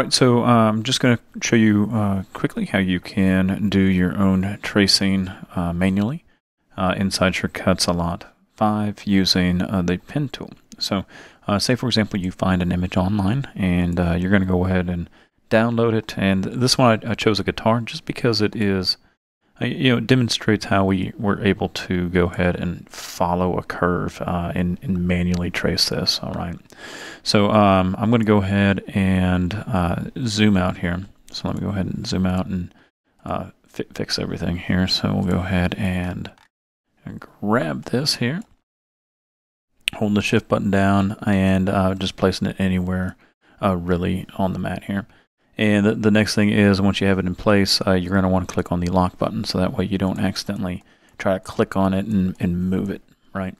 Right, so I'm just going to show you quickly how you can do your own tracing manually inside Sure Cuts A Lot 5 using the Pen Tool. So say, for example, you find an image online and you're going to go ahead and download it. And this one, I chose a guitar just because it is, you know, it demonstrates how we were able to go ahead and follow a curve and manually trace this. All right. So I'm going to go ahead and zoom out here. So let me go ahead and zoom out and fix everything here. So we'll go ahead and grab this here. Holding the shift button down and just placing it anywhere really on the mat here. And the next thing is, once you have it in place, you're going to want to click on the lock button, so that way you don't accidentally try to click on it and move it, right?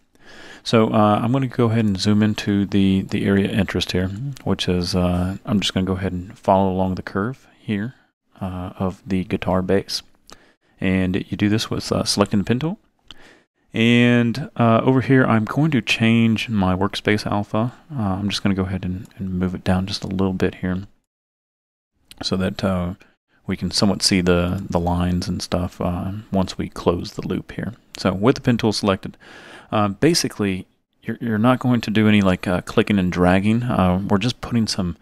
So I'm going to go ahead and zoom into the area of interest here, which is, I'm just going to go ahead and follow along the curve here of the guitar bass. And you do this with selecting the Pen Tool. And over here, I'm going to change my workspace alpha. I'm just going to go ahead and move it down just a little bit here, so that we can somewhat see the lines and stuff once we close the loop here. So with the Pen Tool selected, basically you're not going to do any like clicking and dragging. We're just putting some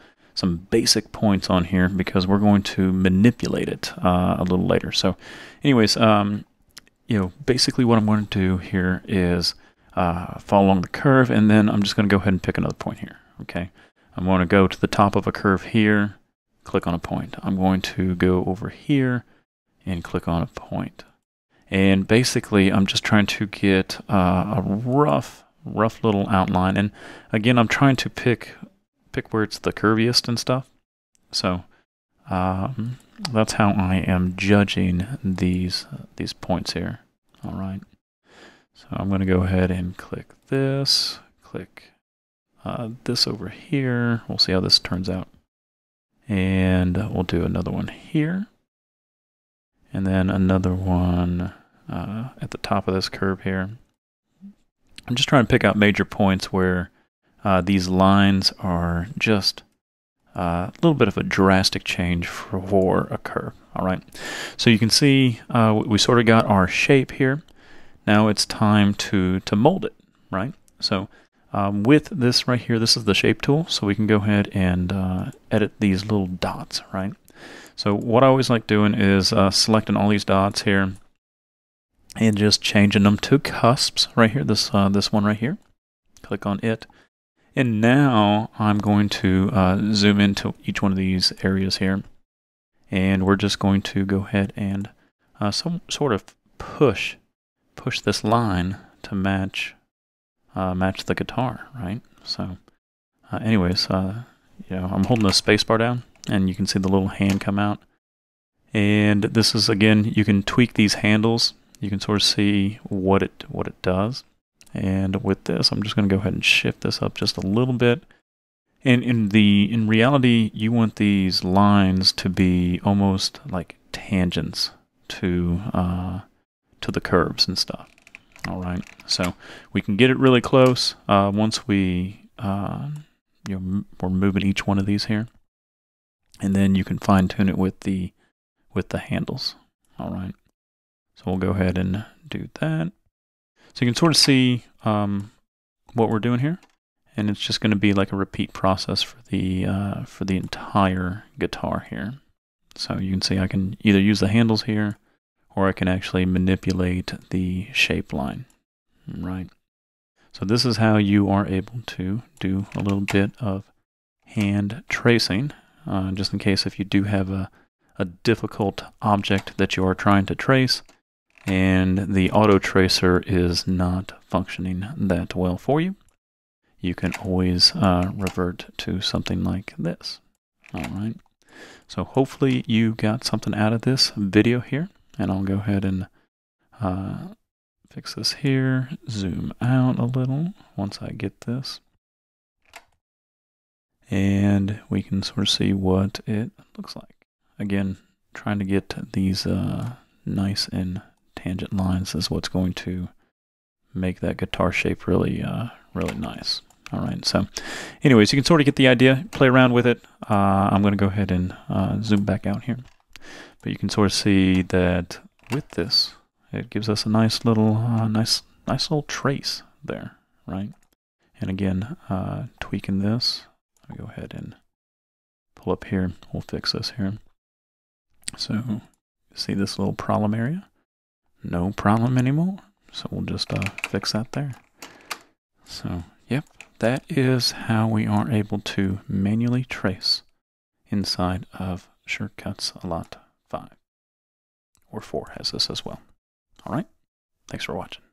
basic points on here because we're going to manipulate it a little later. So anyways, you know, basically what I'm going to do here is follow along the curve, and then I'm just going to go ahead and pick another point here. Okay, I'm going to go to the top of a curve here, click on a point. I'm going to go over here and click on a point. And basically, I'm just trying to get a rough little outline. And again, I'm trying to pick where it's the curviest and stuff. So that's how I am judging these points here. All right. So I'm going to go ahead and click this, click this over here. We'll see how this turns out. And we'll do another one here, and then another one at the top of this curve here. I'm just trying to pick out major points where these lines are just a little bit of a drastic change for a curve. All right, so you can see we sort of got our shape here. Now it's time to mold it, right? So with this right here, this is the shape tool, so we can go ahead and edit these little dots, right? So what I always like doing is selecting all these dots here and just changing them to cusps right here, this one right here. Click on it. And now I'm going to zoom into each one of these areas here, and we're just going to go ahead and some sort of push this line to match the guitar, right? So anyways, you know, I'm holding the space bar down, and you can see the little hand come out. And this is, again, you can tweak these handles. You can sort of see what it does. And with this, I'm just going to go ahead and shift this up just a little bit. And in reality, you want these lines to be almost like tangents to the curves and stuff. All right, so we can get it really close once we you know, we're moving each one of these here, and then you can fine tune it with the handles. All right, so we'll go ahead and do that. So you can sort of see what we're doing here, and it's just going to be like a repeat process for the entire guitar here. So you can see I can either use the handles here, or I can actually manipulate the shape line, right? So this is how you are able to do a little bit of hand tracing, just in case if you do have a difficult object that you are trying to trace, and the auto tracer is not functioning that well for you. You can always revert to something like this, all right? So hopefully you got something out of this video here. And I'll go ahead and fix this here, zoom out a little once I get this. And we can sort of see what it looks like. Again, trying to get these nice and tangent lines is what's going to make that guitar shape really nice. All right, so anyways, you can sort of get the idea, play around with it. I'm going to go ahead and zoom back out here. But you can sort of see that with this, it gives us a nice little, nice little trace there, right? And again, tweaking this, I'll go ahead and pull up here. We'll fix this here. So see this little problem area? No problem anymore. So we'll just fix that there. So yep, that is how we are able to manually trace inside of Sure Cuts A Lot 5. Or 4 has this as well. All right, thanks for watching.